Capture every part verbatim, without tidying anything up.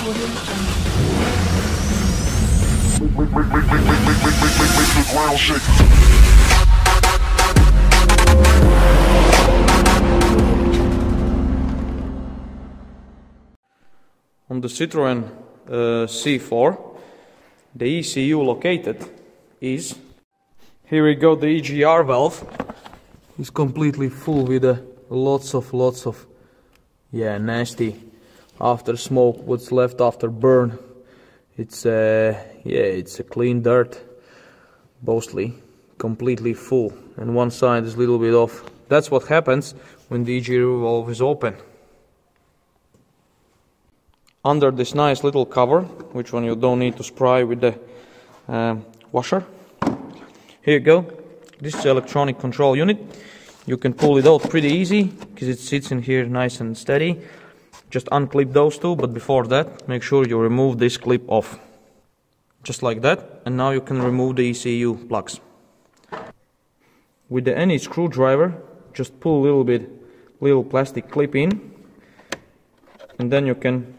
Make, make, make, make, make, make, make, make, make, make the ground shake. On the Citroen uh, C four, the E C U located is... Here we go, the E G R valve is completely full with uh, lots of, lots of, yeah, nasty after smoke, what's left after burn. It's uh, yeah, it's a clean dirt, mostly completely full, and one side is a little bit off. That's what happens when the E G R valve is open. Under this nice little cover, which one you don't need to spray with the um, washer. Here you go. This is the electronic control unit. You can pull it out pretty easy because it sits in here nice and steady. Just unclip those two, but before that, make sure you remove this clip off. Just like that, and now you can remove the E C U plugs. With the any screwdriver, just pull a little bit, little plastic clip in, and then you can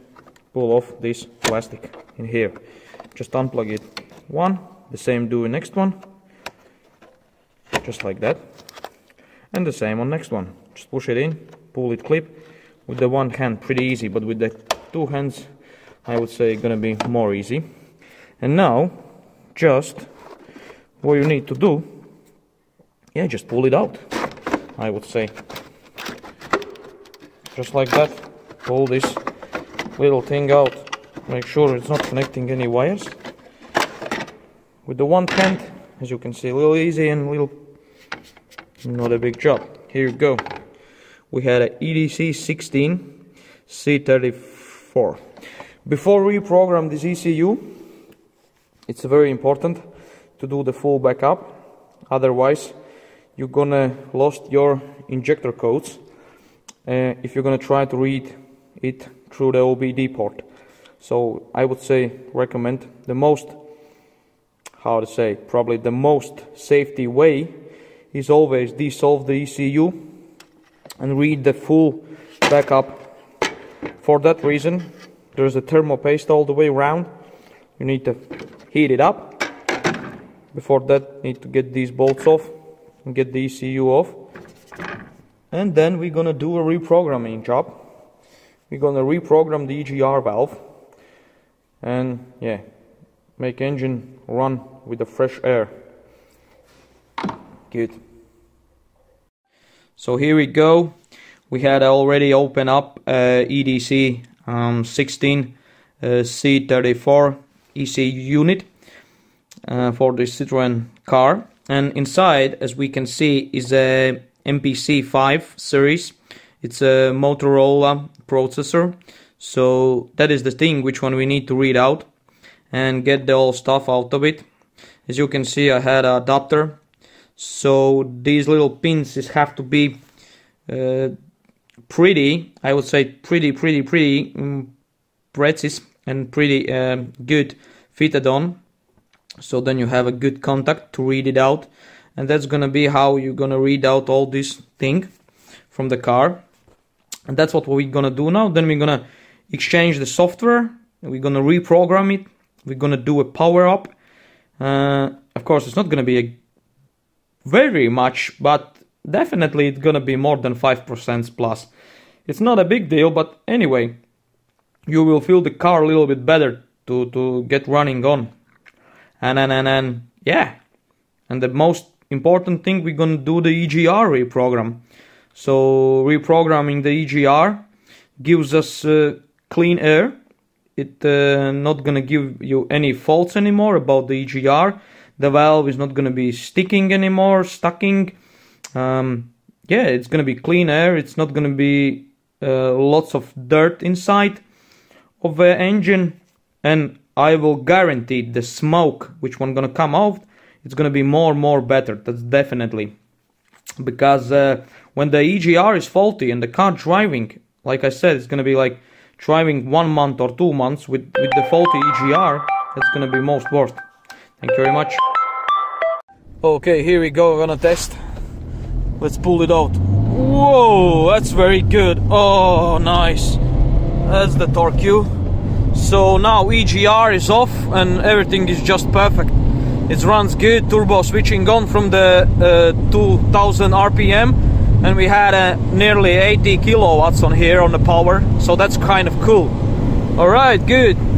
pull off this plastic in here. Just unplug it one, the same do in next one, just like that, and the same on next one. Just push it in, pull it clip. With the one hand pretty easy, but with the two hands I would say gonna be more easy. And now just what you need to do, yeah, just pull it out, I would say. Just like that, pull this little thing out, make sure it's not connecting any wires. With the one hand, as you can see, a little easy and a little not a big job. Here you go. We had a E D C sixteen C thirty-four. Before we program this E C U, it's very important to do the full backup, otherwise you're gonna lost your injector codes uh, if you're gonna try to read it through the O B D port. So I would say recommend the most, how to say, probably the most safety way is always desolve the E C U and read the full backup. For that reason, there's a thermopaste all the way around. You need to heat it up. Before that, need to get these bolts off and get the E C U off. And then we're gonna do a reprogramming job. We're gonna reprogram the E G R valve and yeah, make engine run with the fresh air. Good. So here we go, we had already opened up uh, E D C sixteen C thirty-four E C U unit uh, for the Citroen car, and inside, as we can see, is a M P C five series. It's a Motorola processor, so that is the thing which one we need to read out and get the old stuff out of it. As you can see, I had an adapter. So these little pins is have to be uh, pretty, I would say pretty, pretty, pretty um, precise and pretty um, good fitted on. So then you have a good contact to read it out. And that's going to be how you're going to read out all this thing from the car. And that's what we're going to do now. Then we're going to exchange the software. We're going to reprogram it. We're going to do a power up. Uh, of course, it's not going to be a very much, but definitely it's gonna be more than five percent plus. It's not a big deal, but anyway, you will feel the car a little bit better to, to get running on. And then, and then, yeah. And the most important thing, we're gonna do the E G R reprogram. So, reprogramming the E G R gives us uh, clean air. It's uh, not gonna give you any faults anymore about the E G R. The valve is not going to be sticking anymore, stucking. Um, yeah, it's going to be clean air. It's not going to be uh, lots of dirt inside of the engine. And I will guarantee the smoke, which one going to come out, it's going to be more and more better. That's definitely. Because uh, when the E G R is faulty and the car driving, like I said, it's going to be like driving one month or two months with, with the faulty E G R. That's going to be most worst. Thank you very much. Okay, here we go, we're gonna test. Let's pull it out. Whoa, that's very good. Oh, nice. That's the torque. So now E G R is off and everything is just perfect. It runs good, turbo switching on from the uh, two thousand R P M, and we had uh, nearly eighty kilowatts on here on the power, so that's kind of cool. Alright, good.